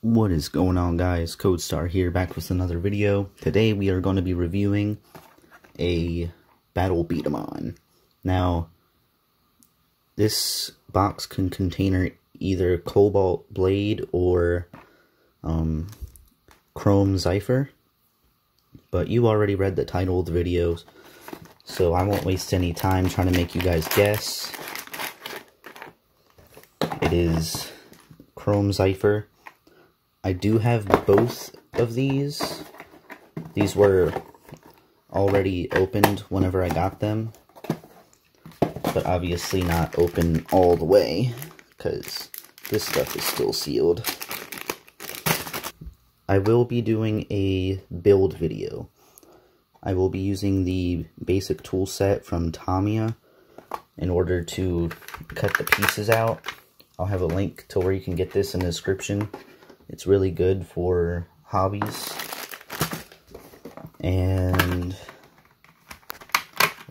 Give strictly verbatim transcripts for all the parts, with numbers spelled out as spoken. What is going on, guys? Codestar here, back with another video. Today we are going to be reviewing a Battle B-Daman. Now, this box can contain either Cobalt Blade or um, Chrome Zepher, but you already read the title of the video, so I won't waste any time trying to make you guys guess. It is Chrome Zepher. I do have both of these. These were already opened whenever I got them, but obviously not open all the way, because this stuff is still sealed. I will be doing a build video. I will be using the basic tool set from Tamiya in order to cut the pieces out. I'll have a link to where you can get this in the description. It's really good for hobbies, and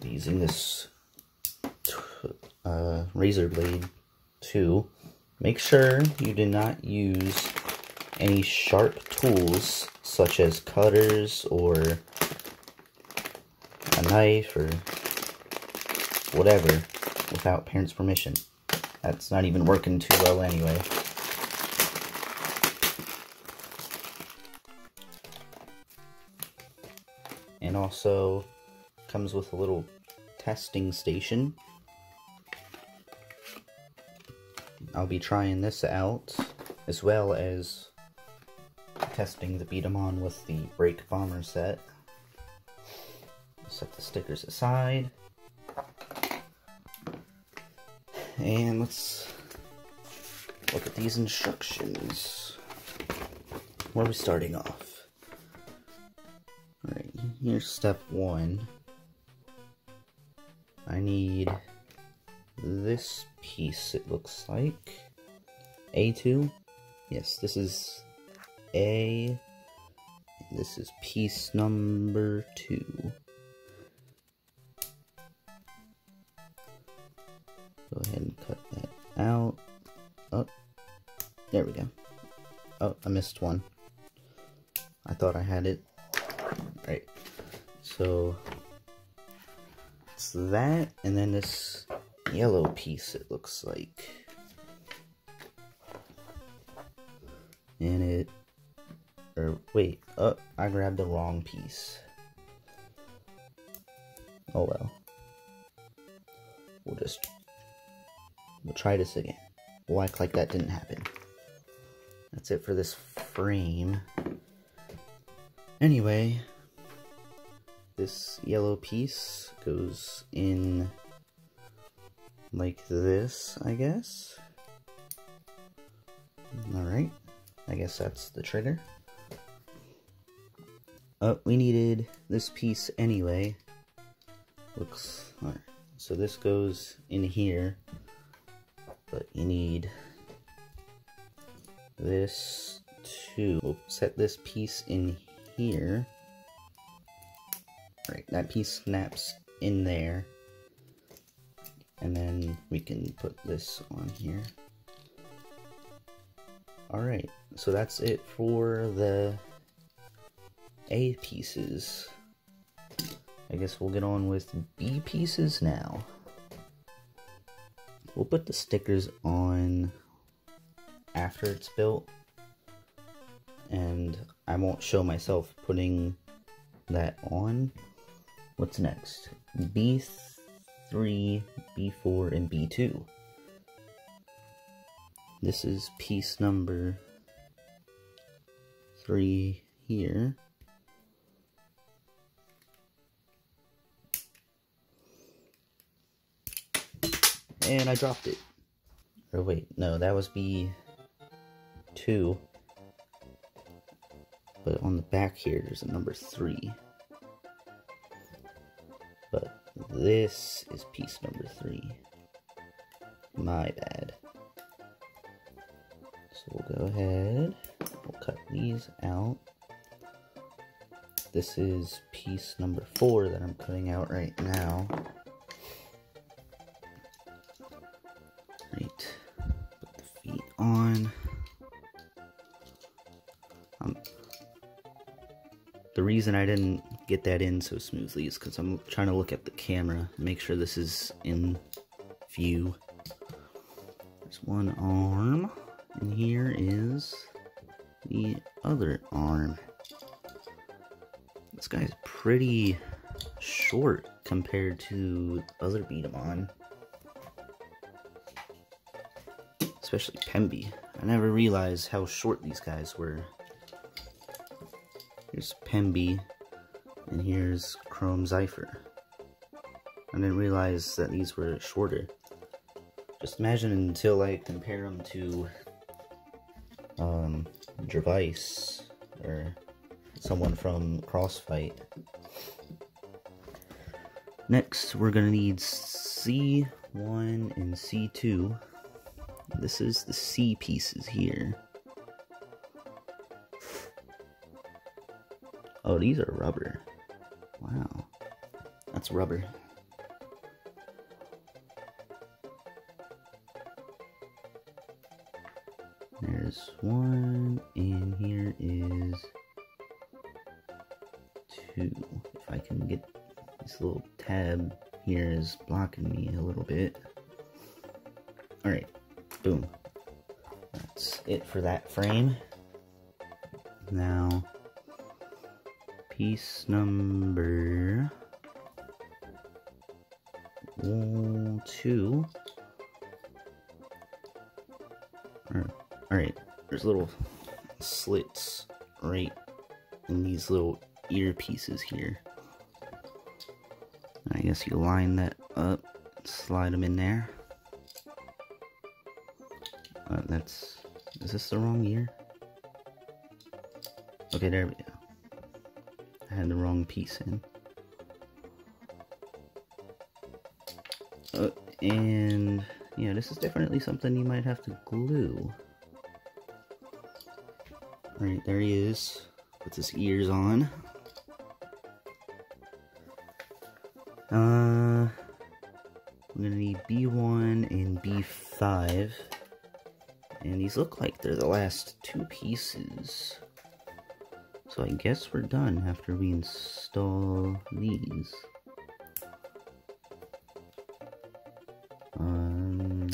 using this uh, razor blade too. Make sure you do not use any sharp tools such as cutters or a knife or whatever without parents' permission. That's not even working too well anyway. And also comes with a little testing station. I'll be trying this out, as well as testing the B-Daman with the Break Bomber set. Set the stickers aside. And let's look at these instructions. Where are we starting off? Here's step one. I need this piece, it looks like. A two? Yes, this is A. This is piece number two. Go ahead and cut that out. Oh, there we go. Oh, I missed one. I thought I had it. Right, so it's that, and then this yellow piece, it looks like, and it, or wait, oh, I grabbed the wrong piece. Oh well, we'll just, we'll try this again. We'll act like that didn't happen. That's it for this frame. Anyway, this yellow piece goes in like this, I guess. Alright, I guess that's the trigger. Oh, we needed this piece anyway. Looks, alright, so this goes in here, but you need this too. We'll set this piece in here. Right, that piece snaps in there, and then we can put this on here. Alright, so that's it for the A pieces. I guess we'll get on with B pieces now. We'll put the stickers on after it's built, and I won't show myself putting that on. What's next? B three, B four, and B two. This is piece number three here. And I dropped it. Or wait, no, that was B two. But on the back here, there's a number three. But this is piece number three. My bad. So we'll go ahead, we'll cut these out. This is piece number four that I'm cutting out right now. Right, put the feet on. Um, the reason I didn't get that in so smoothly is because I'm trying to look at the camera and make sure this is in view. There's one arm, and here is the other arm. This guy's pretty short compared to the other B-Daman. Especially Pemby. I never realized how short these guys were. Here's Pemby, and here's Chrome Zepher. I didn't realize that these were shorter. Just imagine until I compare them to um, Dravice or someone from Crossfight. Next, we're gonna need C one and C two. This is the C pieces here. Oh, these are rubber. Wow, that's rubber. There's one, and here is two. If I can get this little tab here is blocking me a little bit. All right, boom. That's it for that frame. Now, piece number one, two. Alright, there's little slits right in these little earpieces here. I guess you line that up, slide them in there. Uh, that's... is this the wrong ear? Okay, there we go. I had the wrong piece in. Uh, and, yeah, this is definitely something you might have to glue. Alright, there he is, with his ears on. Uh, I'm gonna need B one and B five. And these look like they're the last two pieces. So I guess we're done after we install these. Um,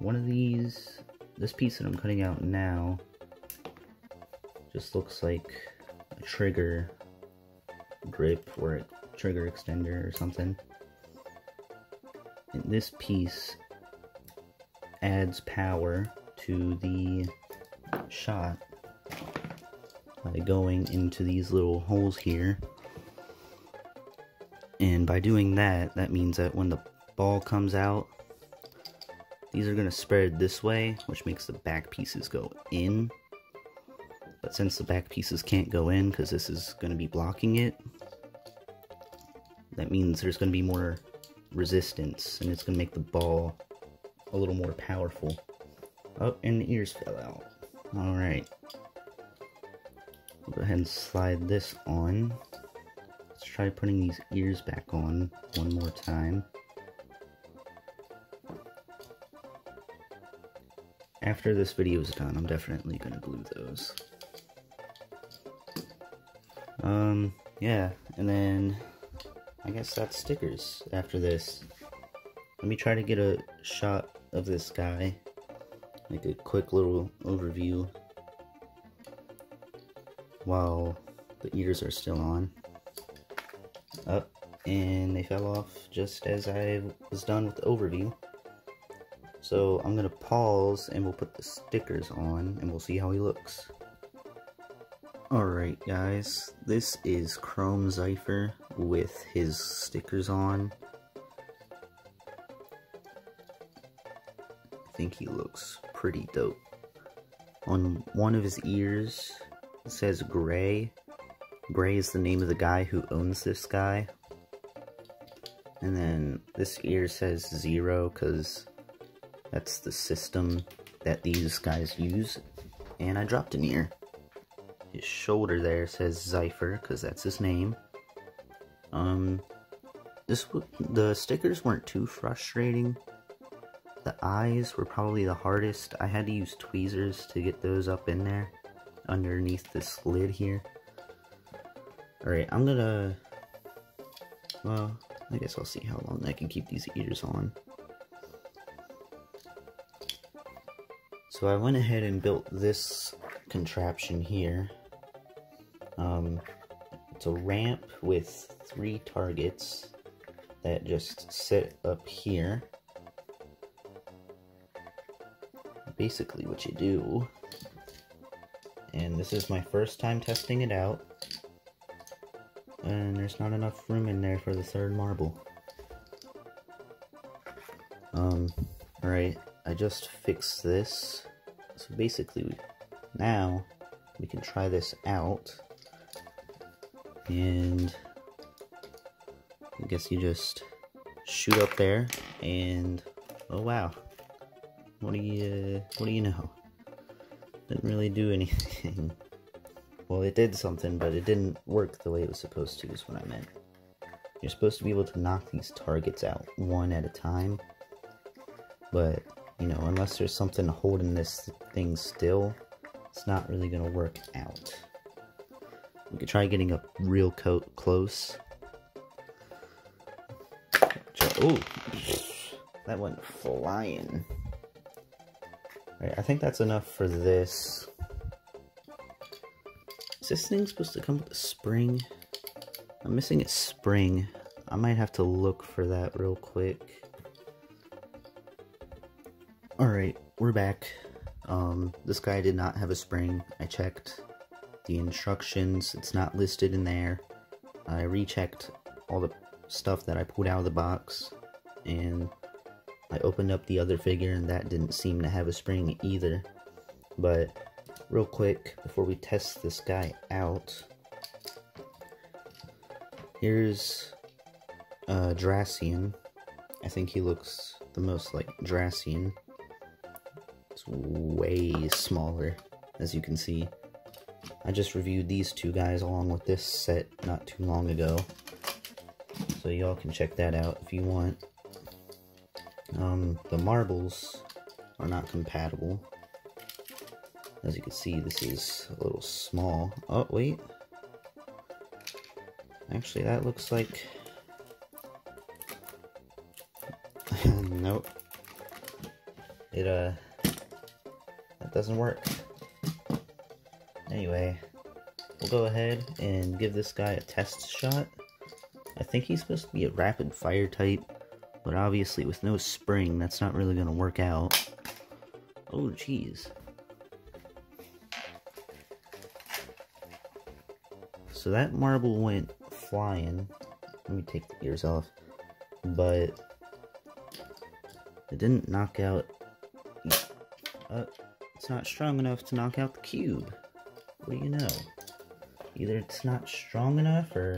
one of these, this piece that I'm cutting out now, just looks like a trigger grip or a trigger extender or something. And this piece adds power to the shot by going into these little holes here. And by doing that, that means that when the ball comes out, these are gonna spread this way, which makes the back pieces go in. But since the back pieces can't go in because this is going to be blocking it, that means there's going to be more resistance, and it's going to make the ball a little more powerful. Oh, and the ears fell out. Alright. We'll go ahead and slide this on. Let's try putting these ears back on one more time. After this video is done, I'm definitely going to glue those. Um, yeah, and then I guess that's stickers after this. Let me try to get a shot of this guy, like a quick little overview while the ears are still on. Up, and they fell off just as I was done with the overview. So I'm gonna pause and we'll put the stickers on and we'll see how he looks. Alright guys, this is Chrome Zepher with his stickers on. I think he looks pretty dope. On one of his ears, it says Gray. Gray is the name of the guy who owns this guy. And then this ear says Zero because that's the system that these guys use. And I dropped an ear. His shoulder there says Zypher, because that's his name. Um, this w the stickers weren't too frustrating. The eyes were probably the hardest. I had to use tweezers to get those up in there. underneath this lid here. Alright, I'm gonna... well, I guess I'll see how long I can keep these eaters on. So I went ahead and built this contraption here. Um, it's a ramp with three targets that just sit up here. Basically what you do, and this is my first time testing it out, and there's not enough room in there for the third marble. Um, alright, I just fixed this, so basically now we can try this out, and I guess you just shoot up there, and oh wow. What do you, what do you know? Didn't really do anything. Well, it did something, but it didn't work the way it was supposed to, is what I meant. You're supposed to be able to knock these targets out one at a time. But, you know, unless there's something holding this thing still, it's not really going to work out. We could try getting up real co- close. Oh, that went flying. Alright, I think that's enough for this. Is this thing supposed to come with a spring? I'm missing a spring. I might have to look for that real quick. Alright, we're back. Um, this guy did not have a spring. I checked the instructions. It's not listed in there. I rechecked all the stuff that I pulled out of the box, and I opened up the other figure and that didn't seem to have a spring either. But real quick, before we test this guy out, here's uh, Drassian. I think he looks the most like Drassian. It's way smaller, as you can see. I just reviewed these two guys along with this set not too long ago, so y'all can check that out if you want. Um, the marbles are not compatible. As you can see, this is a little small. Oh, wait. Actually, that looks like... nope. It, uh... that doesn't work. Anyway, we'll go ahead and give this guy a test shot. I think he's supposed to be a rapid fire type. But obviously, with no spring, that's not really going to work out. Oh, jeez. So that marble went flying. Let me take the ears off. But it didn't knock out... Uh, it's not strong enough to knock out the cube. What do you know? Either it's not strong enough, or...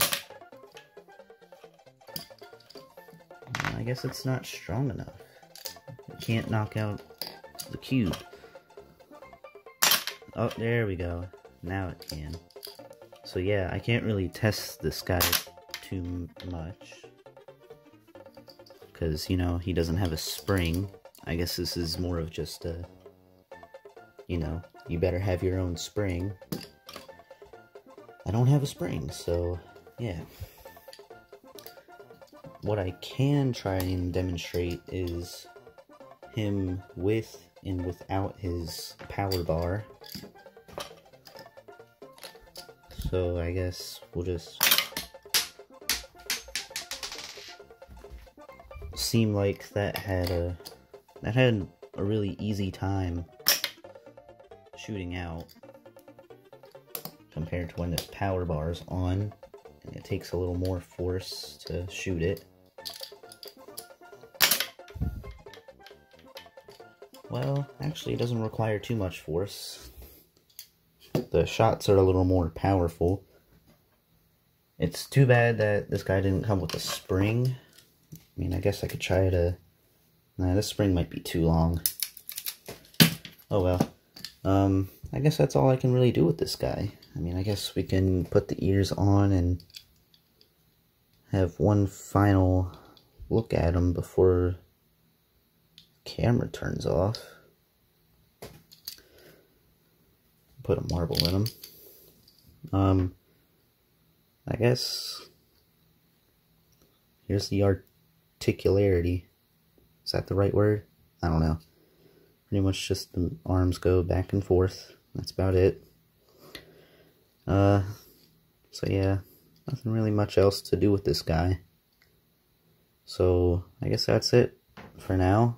I guess it's not strong enough. It can't knock out the cube. Oh, there we go. Now it can. So yeah, I can't really test this guy too much, because, you know, he doesn't have a spring. I guess this is more of just a, you know, you better have your own spring. I don't have a spring, so yeah. What I can try and demonstrate is him with and without his power bar. So I guess we'll just... seem like that had a... that had a really easy time shooting out compared to when this power bar is on. And it takes a little more force to shoot it. Well, actually it doesn't require too much force. The shots are a little more powerful. It's too bad that this guy didn't come with a spring. I mean, I guess I could try to... nah, this spring might be too long. Oh well. Um, I guess that's all I can really do with this guy. I mean, I guess we can put the ears on and have one final look at him before... camera turns off. put a marble in them. Um, I guess here's the articularity. Is that the right word? I don't know. Pretty much just the arms go back and forth. That's about it. Uh, so yeah, nothing really much else to do with this guy. So I guess that's it for now.